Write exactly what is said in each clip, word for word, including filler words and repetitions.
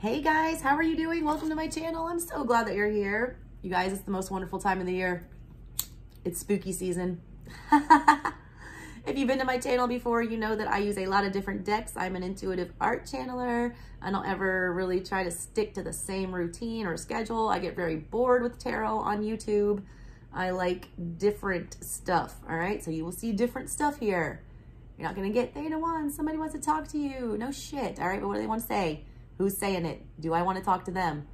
Hey guys, how are you doing? Welcome to my channel. I'm so glad that you're here. You guys, it's the most wonderful time of the year. It's spooky season. If you've been to my channel before, you know that I use a lot of different decks. I'm an intuitive art channeler. I don't ever really try to stick to the same routine or schedule. I get very bored with tarot on YouTube. I like different stuff, all right? So you will see different stuff here. You're not gonna get Theta One. Somebody wants to talk to you. No shit, all right? But what do they want to say? Who's saying it? Do I want to talk to them?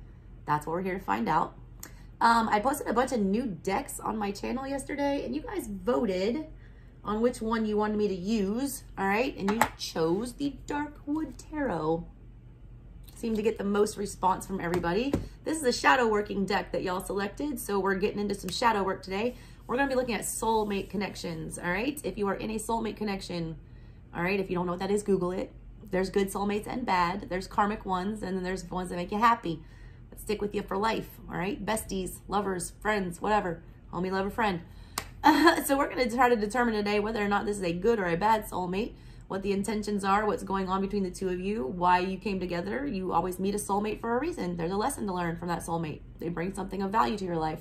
That's what we're here to find out. Um, I posted a bunch of new decks on my channel yesterday, and you guys voted on which one you wanted me to use, all right? And you chose the Darkwood Tarot. Seemed to get the most response from everybody. This is a shadow working deck that y'all selected, so we're getting into some shadow work today. We're gonna be looking at soulmate connections, all right? If you are in a soulmate connection, all right, if you don't know what that is, Google it. There's good soulmates and bad. There's karmic ones, and then there's ones that make you happy, that stick with you for life, all right? Besties, lovers, friends, whatever. Homie, lover, friend. Uh, so we're going to try to determine today whether or not this is a good or a bad soulmate, what the intentions are, what's going on between the two of you, why you came together. You always meet a soulmate for a reason. There's a lesson to learn from that soulmate. They bring something of value to your life,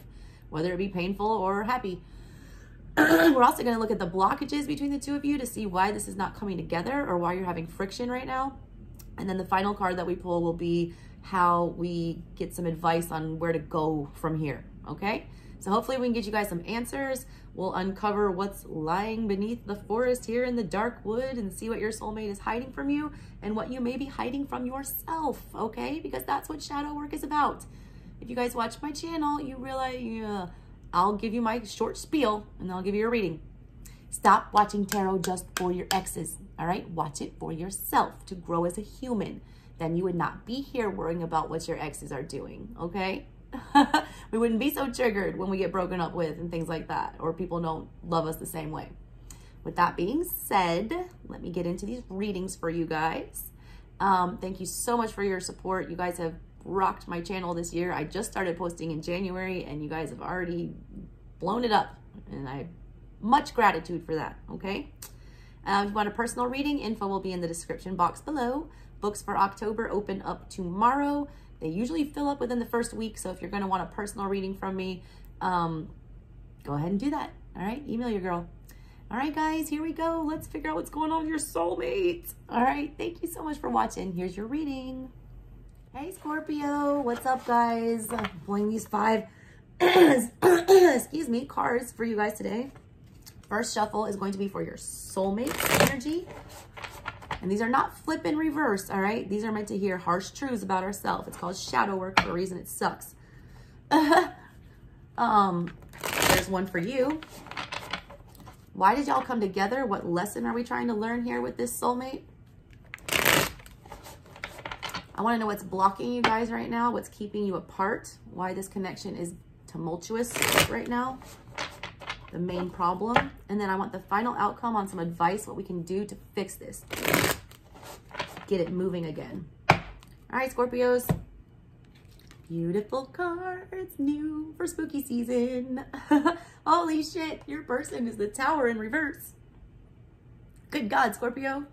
whether it be painful or happy. We're also going to look at the blockages between the two of you to see why this is not coming together or why you're having friction right now. And then the final card that we pull will be how we get some advice on where to go from here, okay? So hopefully we can get you guys some answers. We'll uncover what's lying beneath the forest here in the dark wood and see what your soulmate is hiding from you and what you may be hiding from yourself, okay? Because that's what shadow work is about. If you guys watch my channel, you realize, yeah, I'll give you my short spiel and I'll give you a reading. Stop watching tarot just for your exes, all right? Watch it for yourself to grow as a human. Then you would not be here worrying about what your exes are doing, okay? We wouldn't be so triggered when we get broken up with and things like that, or people don't love us the same way. With that being said, let me get into these readings for you guys. Um, thank you so much for your support. You guys have rocked my channel this year. I just started posting in January and you guys have already blown it up, and I have much gratitude for that, okay? Uh, if you want a personal reading, info will be in the description box below. Books for October open up tomorrow. They usually fill up within the first week, so if you're going to want a personal reading from me, um, go ahead and do that, all right? Email your girl. All right, guys, here we go. Let's figure out what's going on with your soulmate. All right, thank you so much for watching. Here's your reading. Hey, Scorpio, what's up, guys? I'm pulling these five excuse me, cards for you guys today. First shuffle is going to be for your soulmate energy. And these are not flip and reverse, all right? These are meant to hear harsh truths about ourselves. It's called shadow work for a reason. It sucks. um, there's one for you. Why did y'all come together? What lesson are we trying to learn here with this soulmate? I want to know what's blocking you guys right now, what's keeping you apart, why this connection is tumultuous right now, the main problem. And then I want the final outcome on some advice, what we can do to fix this. Get it moving again. All right, Scorpios. Beautiful cards, new for spooky season. Holy shit, your person is the Tower in reverse. Good God, Scorpio.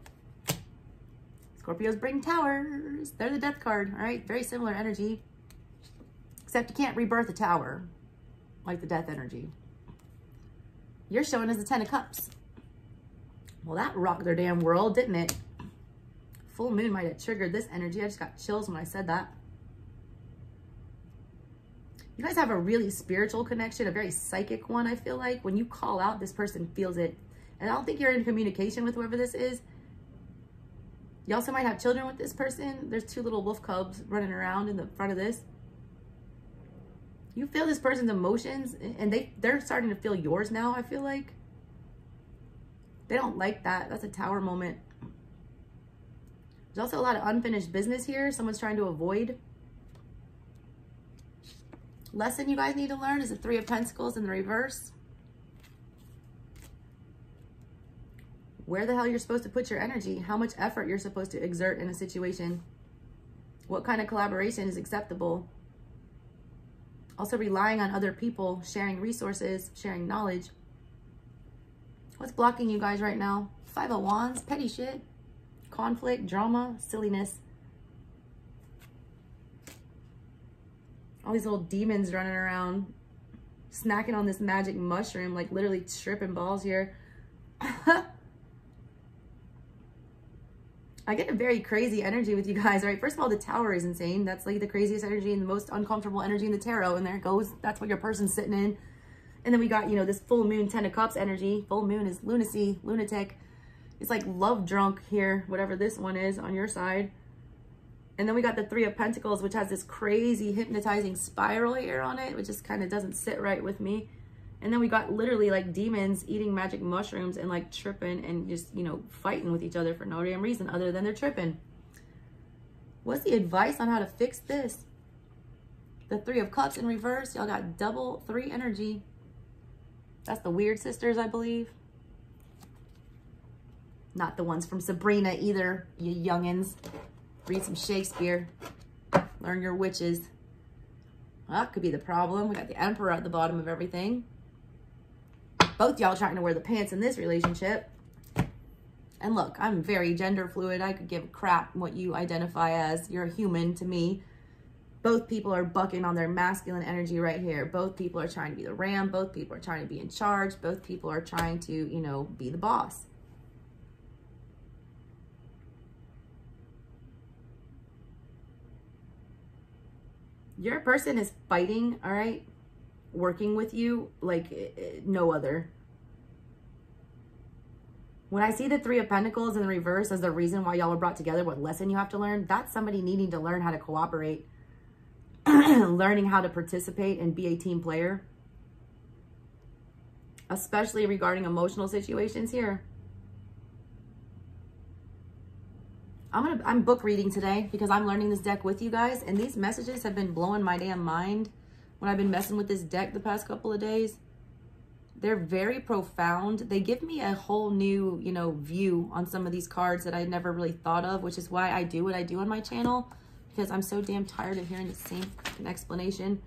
Scorpios bring towers. They're the death card, all right? Very similar energy, except you can't rebirth a tower like the death energy. You're showing us the Ten of Cups. Well, that rocked their damn world, didn't it? Full moon might have triggered this energy. I just got chills when I said that. You guys have a really spiritual connection, a very psychic one, I feel like. When you call out, this person feels it. And I don't think you're in communication with whoever this is. You also might have children with this person. There's two little wolf cubs running around in the front of this. You feel this person's emotions, and they, they're starting to feel yours now, I feel like. They don't like that. That's a Tower moment. There's also a lot of unfinished business here. Someone's trying to avoid. Lesson you guys need to learn is the Three of Pentacles in the reverse. Where the hell you're supposed to put your energy, how much effort you're supposed to exert in a situation, what kind of collaboration is acceptable. Also relying on other people, sharing resources, sharing knowledge. What's blocking you guys right now? Five of Wands, petty shit. Conflict, drama, silliness. all these old demons running around, snacking on this magic mushroom, like literally stripping balls here. I get a very crazy energy with you guys, right? First of all, the Tower is insane. That's like the craziest energy and the most uncomfortable energy in the tarot. And there it goes. That's what your person's sitting in. And then we got, you know, this full moon, Ten of Cups energy. Full moon is lunacy, lunatic. It's like love drunk here, whatever this one is on your side. And then we got the Three of Pentacles, which has this crazy hypnotizing spiral here on it, which just kind of doesn't sit right with me. And then we got literally like demons eating magic mushrooms and like tripping and just, you know, fighting with each other for no damn reason other than they're tripping. What's the advice on how to fix this? The Three of Cups in reverse. Y'all got double three energy. That's the weird sisters, I believe. Not the ones from Sabrina either, you youngins. Read some Shakespeare. Learn your witches. Well, that could be the problem. We got the Emperor at the bottom of everything. Both y'all trying to wear the pants in this relationship. And look, I'm very gender fluid. I could give a crap what you identify as. You're a human to me. Both people are bucking on their masculine energy right here. Both people are trying to be the ram. Both people are trying to be in charge. Both people are trying to, you know, be the boss. Your person is fighting, all right? Working with you like no other. When I see the Three of Pentacles in the reverse as the reason why y'all were brought together, what lesson you have to learn, that's somebody needing to learn how to cooperate, learning how to participate and be a team player, especially regarding emotional situations here. I'm gonna, I'm book reading today because I'm learning this deck with you guys, and these messages have been blowing my damn mind when I've been messing with this deck the past couple of days. They're very profound. They give me a whole new, you know, view on some of these cards that I never really thought of, which is why I do what I do on my channel, because I'm so damn tired of hearing the same fucking explanation.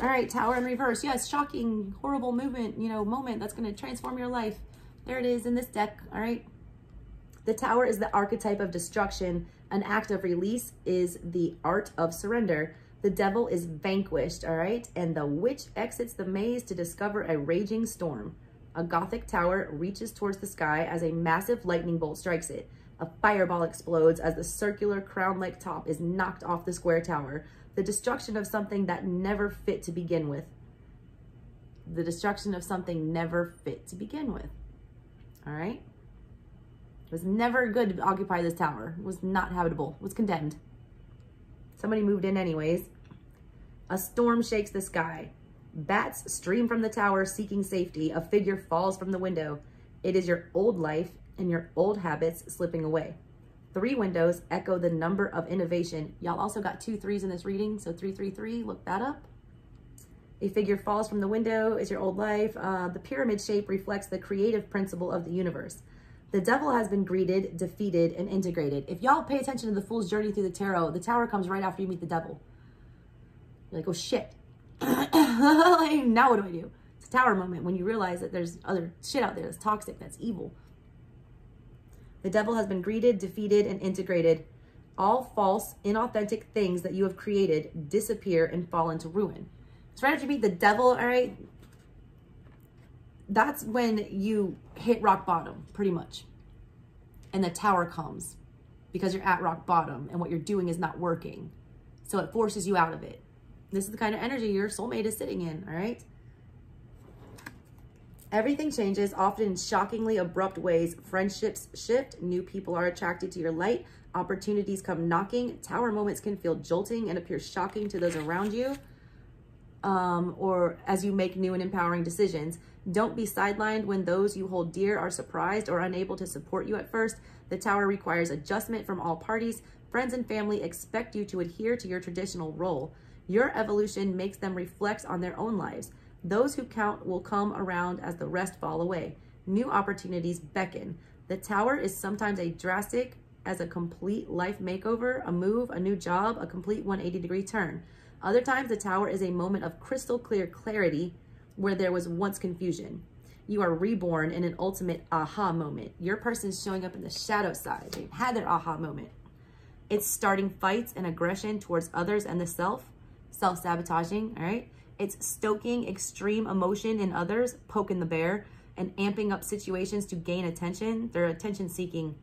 All right, Tower in reverse. Yes, shocking, horrible movement, you know, moment that's gonna transform your life. There it is in this deck, all right? The Tower is the archetype of destruction. An act of release is the art of surrender. The devil is vanquished, all right? And the witch exits the maze to discover a raging storm. A Gothic tower reaches towards the sky as a massive lightning bolt strikes it. A fireball explodes as the circular crown-like top is knocked off the square tower. The destruction of something that never fit to begin with. The destruction of something never fit to begin with, all right? It was never good to occupy this tower. It was not habitable. It was condemned. Somebody moved in anyways. A storm shakes the sky. Bats stream from the tower seeking safety. A figure falls from the window. It is your old life and your old habits slipping away. Three windows echo the number of innovation. Y'all also got two threes in this reading, so three, three, three. Look that up. A figure falls from the window. It's your old life. Uh, the pyramid shape reflects the creative principle of the universe. The devil has been greeted, defeated, and integrated. If y'all pay attention to the Fool's Journey through the tarot, the Tower comes right after you meet the devil. You're like, oh shit. Now what do I do? It's a Tower moment when you realize that there's other shit out there that's toxic, that's evil. The devil has been greeted, defeated, and integrated. All false, inauthentic things that you have created disappear and fall into ruin. It's right after you meet the devil, all right? That's when you hit rock bottom, pretty much. And the Tower comes because you're at rock bottom and what you're doing is not working. So it forces you out of it. This is the kind of energy your soulmate is sitting in, all right? Everything changes, often in shockingly abrupt ways. Friendships shift, new people are attracted to your light, opportunities come knocking, Tower moments can feel jolting and appear shocking to those around you. Um, or as you make new and empowering decisions. Don't be sidelined when those you hold dear are surprised or unable to support you at first. The Tower requires adjustment from all parties. Friends and family expect you to adhere to your traditional role. Your evolution makes them reflect on their own lives. Those who count will come around as the rest fall away. New opportunities beckon. The Tower is sometimes as drastic as a complete life makeover, a move, a new job, a complete one hundred eighty degree turn. Other times, the Tower is a moment of crystal clear clarity where there was once confusion. You are reborn in an ultimate aha moment. Your person is showing up in the shadow side. They've had their aha moment. It's starting fights and aggression towards others and the self. self-sabotaging, all right? It's stoking extreme emotion in others, poking the bear, and amping up situations to gain attention. They're attention-seeking,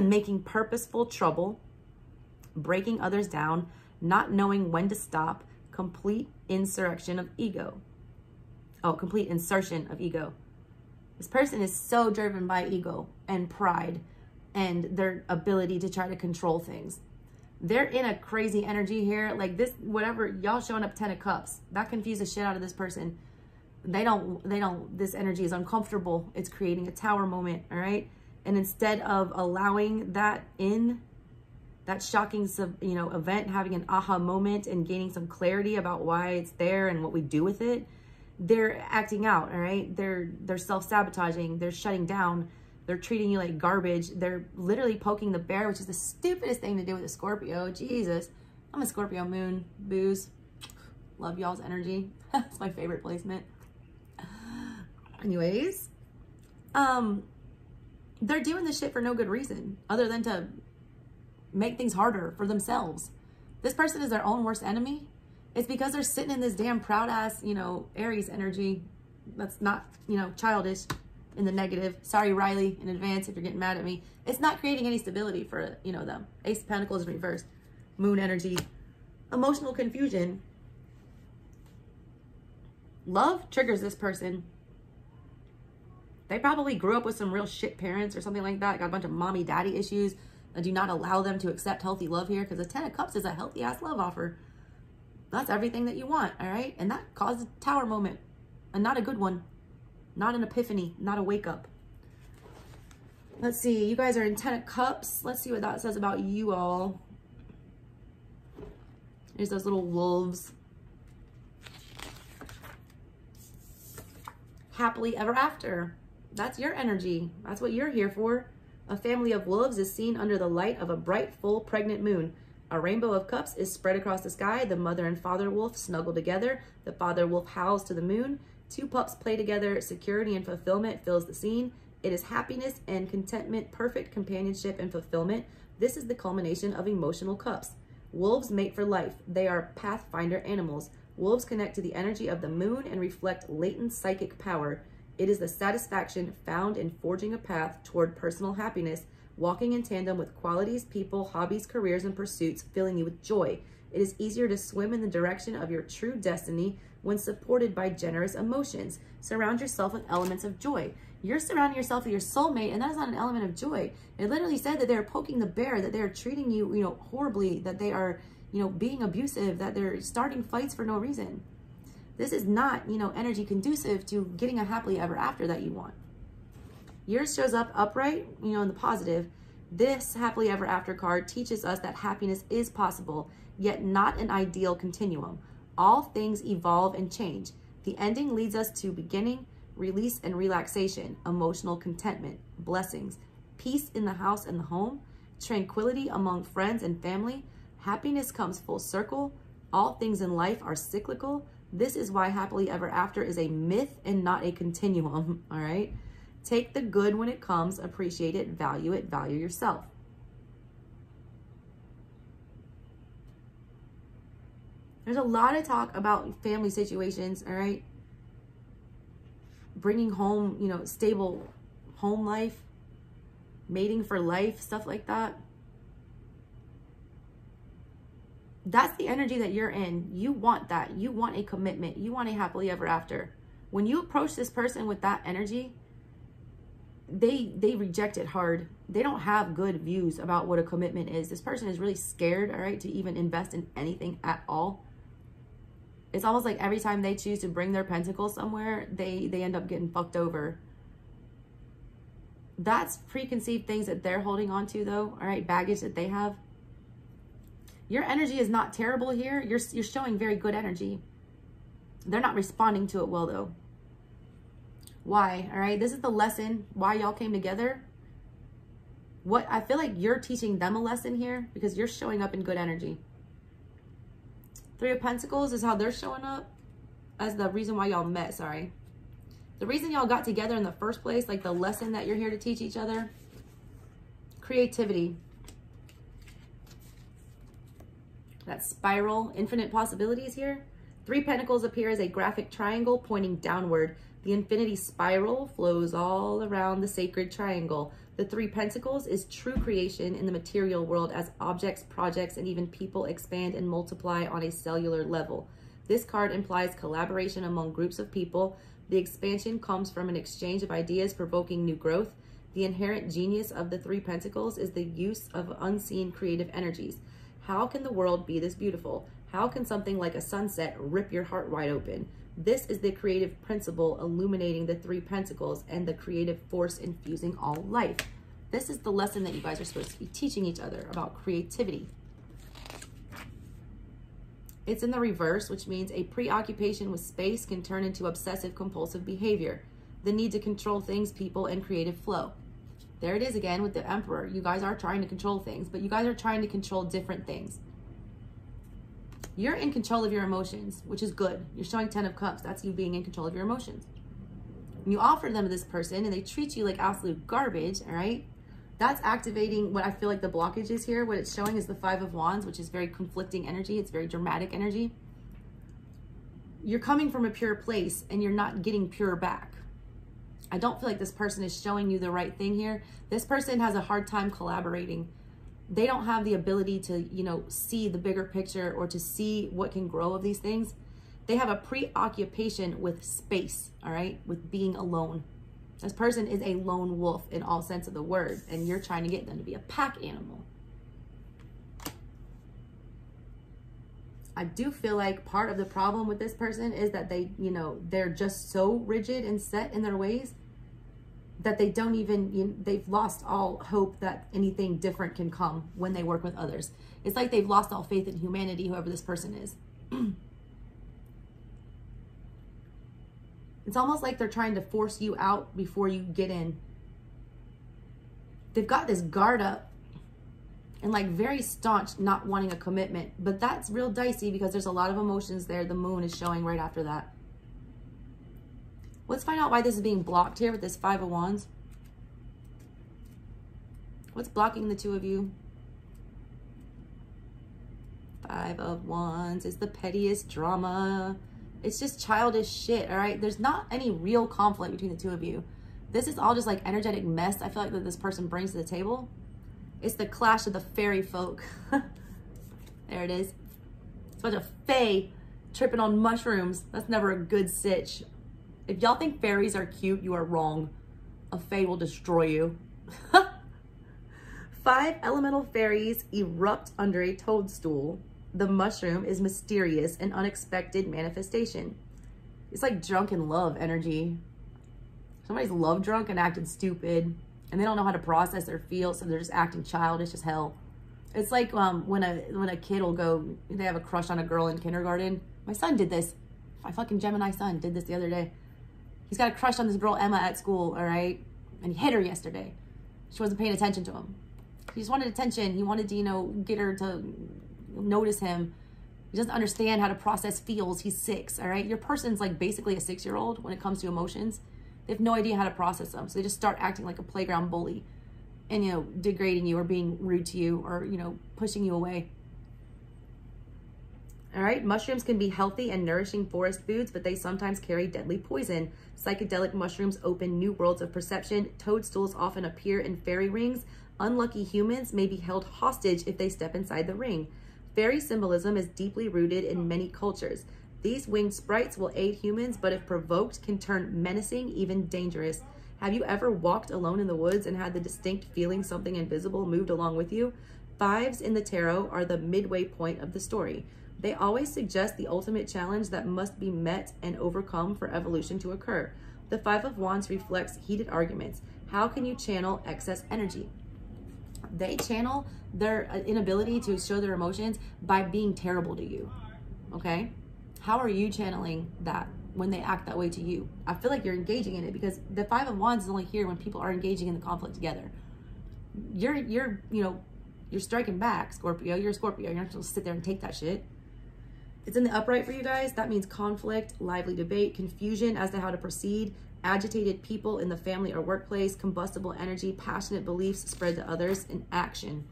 making purposeful trouble, breaking others down, not knowing when to stop, complete insurrection of ego. Oh, complete insertion of ego. This person is so driven by ego and pride and their ability to try to control things. They're in a crazy energy here. Like this, whatever, y'all showing up Ten of Cups. That confused the shit out of this person. They don't, they don't, this energy is uncomfortable. It's creating a tower moment, all right? And instead of allowing that in, that shocking sub, you know, event, having an aha moment and gaining some clarity about why it's there and what we do with it, they're acting out, all right? They're, they're self-sabotaging. They're shutting down. They're treating you like garbage. They're literally poking the bear, which is the stupidest thing to do with a Scorpio. Jesus. I'm a Scorpio moon. Booze. Love y'all's energy. That's my favorite placement. Anyways, um, they're doing this shit for no good reason other than to make things harder for themselves. This person is their own worst enemy. It's because they're sitting in this damn proud ass, you know, Aries energy that's not, you know, childish. In the negative. Sorry, Riley, in advance if you're getting mad at me. It's not creating any stability for, you know, them. Ace of Pentacles reversed. Moon energy. Emotional confusion. Love triggers this person. They probably grew up with some real shit parents or something like that. Got a bunch of mommy daddy issues that do not allow them to accept healthy love here, because the Ten of Cups is a healthy ass love offer. That's everything that you want, all right? And that caused a tower moment, and not a good one. Not an epiphany, not a wake up. Let's see, you guys are in Ten of Cups. Let's see what that says about you all. Here's those little wolves. Happily ever after. That's your energy. That's what you're here for. A family of wolves is seen under the light of a bright, full, pregnant moon. A rainbow of cups is spread across the sky. The mother and father wolf snuggle together. The father wolf howls to the moon. Two pups play together, security and fulfillment fills the scene. It is happiness and contentment, perfect companionship and fulfillment. This is the culmination of emotional cups. Wolves mate for life. They are pathfinder animals. Wolves connect to the energy of the moon and reflect latent psychic power. It is the satisfaction found in forging a path toward personal happiness, walking in tandem with qualities, people, hobbies, careers, and pursuits, filling you with joy. It is easier to swim in the direction of your true destiny when supported by generous emotions. Surround yourself with elements of joy. You're surrounding yourself with your soulmate, and that is not an element of joy. It literally said that they're poking the bear, that they're treating you, you know, horribly, that they are, you know, being abusive, that they're starting fights for no reason. This is not, you know, energy conducive to getting a happily ever after that you want. Yours shows up upright, you know, in the positive. This happily ever after card teaches us that happiness is possible, yet not an ideal continuum. All things evolve and change. The ending leads us to beginning, release and relaxation, emotional contentment, blessings, peace in the house and the home, tranquility among friends and family. Happiness comes full circle. All things in life are cyclical. This is why happily ever after is a myth and not a continuum, all right? Take the good when it comes, appreciate it, value it, value yourself. There's a lot of talk about family situations, all right? Bringing home, you know, stable home life, mating for life, stuff like that. That's the energy that you're in. You want that. You want a commitment. You want a happily ever after. When you approach this person with that energy, they they reject it hard. They don't have good views about what a commitment is. This person is really scared, all right, to even invest in anything at all. It's almost like every time they choose to bring their pentacle somewhere, they, they end up getting fucked over. That's preconceived things that they're holding on to, though, all right, baggage that they have. Your energy is not terrible here. You're, you're showing very good energy. They're not responding to it well, though. Why, all right? This is the lesson, why y'all came together. What I feel like you're teaching them a lesson here because you're showing up in good energy. Three of Pentacles is how they're showing up as the reason why y'all met, sorry. The reason y'all got together in the first place, like the lesson that you're here to teach each other. Creativity. that spiral, infinite possibilities here. Three Pentacles appear as a graphic triangle pointing downward. The infinity spiral flows all around the sacred triangle. The Three Pentacles is true creation in the material world as objects, projects, and even people expand and multiply on a cellular level. This card implies collaboration among groups of people. The expansion comes from an exchange of ideas provoking new growth. The inherent genius of the Three Pentacles is the use of unseen creative energies. How can the world be this beautiful? How can something like a sunset rip your heart wide open? This is the creative principle illuminating the Three Pentacles and the creative force infusing all life. This is the lesson that you guys are supposed to be teaching each other about creativity. It's in the reverse, which means a preoccupation with space can turn into obsessive compulsive behavior. The need to control things, people, and creative flow. There it is again with the Emperor. You guys are trying to control things, but you guys are trying to control different things. You're in control of your emotions, which is good. You're showing Ten of Cups. That's you being in control of your emotions. When you offer them to this person and they treat you like absolute garbage, all right? That's activating what I feel like the blockage is here. What it's showing is the Five of Wands, which is very conflicting energy. It's very dramatic energy. You're coming from a pure place and you're not getting pure back. I don't feel like this person is showing you the right thing here. This person has a hard time collaborating. They don't have the ability to, you know, see the bigger picture or to see what can grow of these things. They have a preoccupation with space, all right, with being alone. This person is a lone wolf in all sense of the word, and you're trying to get them to be a pack animal. I do feel like part of the problem with this person is that they, you know, they're just so rigid and set in their ways that they don't even, you know, they've lost all hope that anything different can come when they work with others. It's like they've lost all faith in humanity, whoever this person is. It's almost like they're trying to force you out before you get in. They've got this guard up and like very staunch, not wanting a commitment, but that's real dicey because there's a lot of emotions there. The moon is showing right after that. Let's find out why this is being blocked here with this Five of Wands. What's blocking the two of you? Five of Wands is the pettiest drama. It's just childish shit, all right? There's not any real conflict between the two of you. This is all just like energetic mess I feel like that this person brings to the table. It's the clash of the fairy folk. There it is. It's a bunch of fae tripping on mushrooms. That's never a good sitch. If y'all think fairies are cute, you are wrong. A fae will destroy you. Five elemental fairies erupt under a toadstool. The mushroom is mysterious and unexpected manifestation. It's like drunken love energy. Somebody's love drunk and acting stupid, and they don't know how to process their feels, so they're just acting childish as hell. It's like um, when a when a kid will go, they have a crush on a girl in kindergarten. My son did this. My fucking Gemini son did this the other day. He's got a crush on this girl Emma at school, all right? And he hit her yesterday. She wasn't paying attention to him. He just wanted attention. He wanted to, you know, get her to notice him. He doesn't understand how to process feels. He's six, all right? Your person's like basically a six-year-old when it comes to emotions. They have no idea how to process them. So they just start acting like a playground bully and, you know, degrading you or being rude to you or, you know, pushing you away. All right, mushrooms can be healthy and nourishing forest foods, but they sometimes carry deadly poison. Psychedelic mushrooms open new worlds of perception. Toadstools often appear in fairy rings. Unlucky humans may be held hostage if they step inside the ring. Fairy symbolism is deeply rooted in many cultures. These winged sprites will aid humans, but if provoked, can turn menacing, even dangerous. Have you ever walked alone in the woods and had the distinct feeling something invisible moved along with you? Fives in the tarot are the midway point of the story. They always suggest the ultimate challenge that must be met and overcome for evolution to occur. The Five of Wands reflects heated arguments. How can you channel excess energy? They channel their inability to show their emotions by being terrible to you, okay? How are you channeling that when they act that way to you? I feel like you're engaging in it because the Five of Wands is only here when people are engaging in the conflict together. You're, you're, you know, you're striking back, Scorpio. You're a Scorpio. You're not supposed to sit there and take that shit. It's in the upright for you guys. That means conflict, lively debate, confusion as to how to proceed, agitated people in the family or workplace, combustible energy, passionate beliefs spread to others, and action.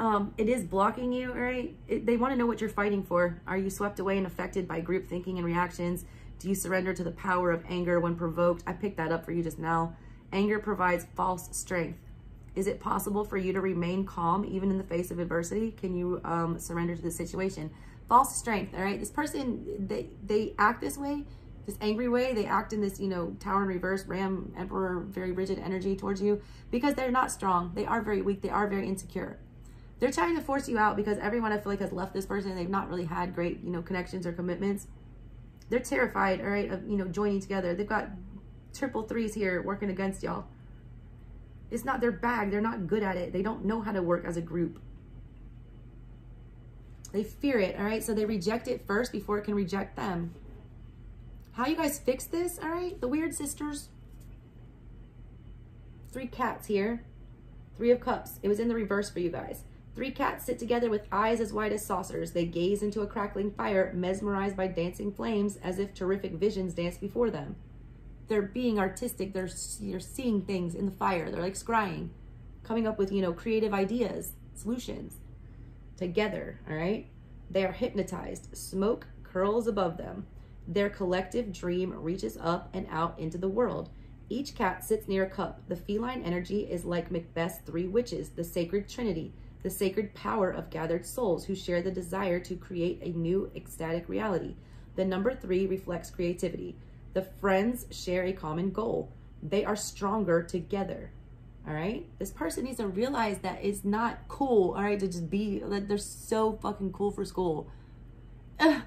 Um, it is blocking you, right? It, they want to know what you're fighting for. Are you swept away and affected by group thinking and reactions? Do you surrender to the power of anger when provoked? I picked that up for you just now. Anger provides false strength. Is it possible for you to remain calm even in the face of adversity? Can you um, surrender to the situation? False strength, all right? This person, they, they act this way, this angry way. They act in this, you know, Tower in reverse, Ram, Emperor, very rigid energy towards you because they're not strong. They are very weak. They are very insecure. They're trying to force you out because everyone, I feel like, has left this person and they've not really had great, you know, connections or commitments. They're terrified, all right, of, you know, joining together. They've got triple threes here working against y'all. It's not their bag. They're not good at it. They don't know how to work as a group. They fear it, all right? So they reject it first before it can reject them. How you guys fix this, all right? The weird sisters. Three cats here. Three of Cups. It was in the reverse for you guys. Three cats sit together with eyes as wide as saucers. They gaze into a crackling fire, mesmerized by dancing flames as if terrific visions dance before them. They're being artistic. They're, you're seeing things in the fire. They're like scrying, coming up with, you know, creative ideas, solutions together, all right? They are hypnotized. Smoke curls above them. Their collective dream reaches up and out into the world. Each cat sits near a cup. The feline energy is like Macbeth's three witches, the sacred trinity, the sacred power of gathered souls who share the desire to create a new ecstatic reality. The number three reflects creativity. The friends share a common goal. They are stronger together, all right? This person needs to realize that it's not cool, all right, to just be, like, they're so fucking cool for school. Ugh.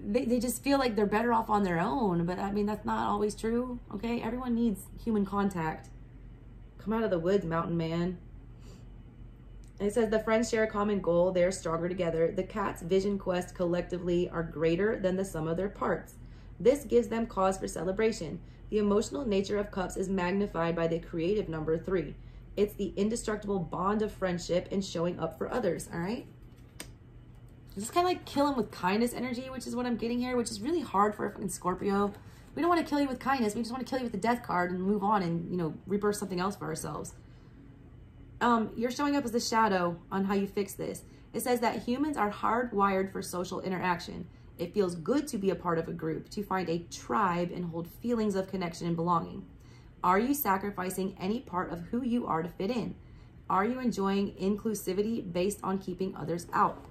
They, they just feel like they're better off on their own, but I mean, that's not always true, okay? Everyone needs human contact. Come out of the woods, mountain man. It says the friends share a common goal. They are stronger together. The cat's vision quest collectively are greater than the sum of their parts. This gives them cause for celebration. The emotional nature of cups is magnified by the creative number three. It's the indestructible bond of friendship and showing up for others, all right? This is kind of like kill them with kindness energy, which is what I'm getting here, which is really hard for a fucking Scorpio. We don't want to kill you with kindness. We just want to kill you with the death card and move on and, you know, rebirth something else for ourselves. Um, you're showing up as the shadow on how you fix this. It says that humans are hardwired for social interaction. It feels good to be a part of a group, to find a tribe and hold feelings of connection and belonging. Are you sacrificing any part of who you are to fit in? Are you enjoying inclusivity based on keeping others out?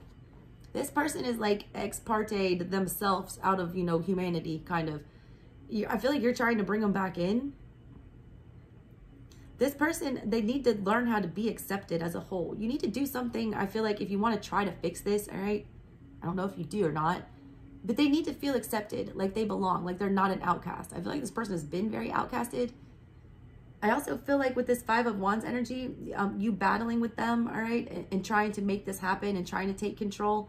This person is like ex parte themselves out of, you know, humanity, kind of. I feel like you're trying to bring them back in. This person, they need to learn how to be accepted as a whole. You need to do something, I feel like, if you want to try to fix this, all right? I don't know if you do or not, but they need to feel accepted, like they belong, like they're not an outcast. I feel like this person has been very outcasted. I also feel like with this Five of Wands energy, um, you battling with them, all right, and, and trying to make this happen and trying to take control,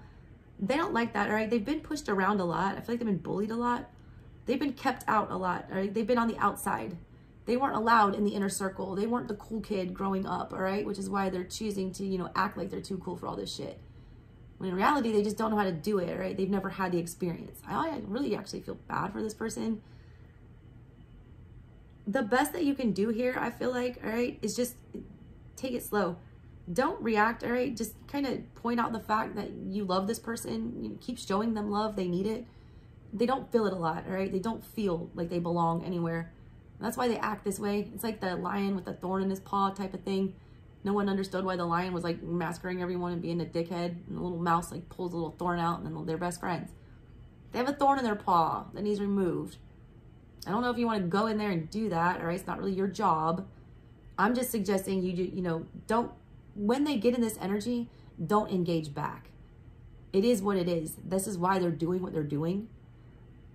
they don't like that, all right? They've been pushed around a lot. I feel like they've been bullied a lot. They've been kept out a lot, all right? They've been on the outside. They weren't allowed in the inner circle. They weren't the cool kid growing up, all right? Which is why they're choosing to, you know, act like they're too cool for all this shit. When in reality, they just don't know how to do it, all right? They've never had the experience. I really actually feel bad for this person. The best that you can do here, I feel like, all right, is just take it slow. Don't react, all right? Just kind of point out the fact that you love this person. You keep showing them love. They need it. They don't feel it a lot, all right? They don't feel like they belong anywhere. That's why they act this way. It's like the lion with a thorn in his paw type of thing. No one understood why the lion was like massacring everyone and being a dickhead. And the little mouse like pulls a little thorn out and then they're best friends. They have a thorn in their paw that needs removed. I don't know if you want to go in there and do that, all right? It's not really your job. I'm just suggesting you, you know, don't, when they get in this energy, don't engage back. It is what it is. This is why they're doing what they're doing.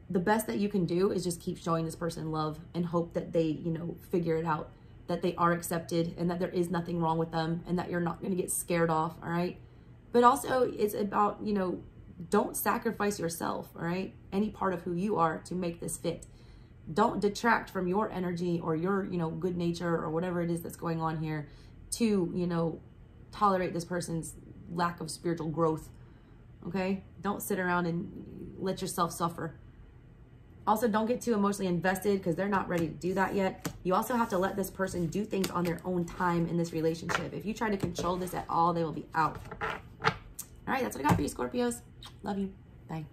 The best that you can do is just keep showing this person love and hope that they, you know, figure it out, that they are accepted and that there is nothing wrong with them and that you're not going to get scared off, all right? But also it's about, you know, don't sacrifice yourself, all right? Any part of who you are to make this fit. Don't detract from your energy or your, you know, good nature or whatever it is that's going on here to, you know, tolerate this person's lack of spiritual growth, okay? Don't sit around and let yourself suffer. Also, don't get too emotionally invested because they're not ready to do that yet. You also have to let this person do things on their own time in this relationship. If you try to control this at all, they will be out. All right, that's what I got for you, Scorpios. Love you. Bye.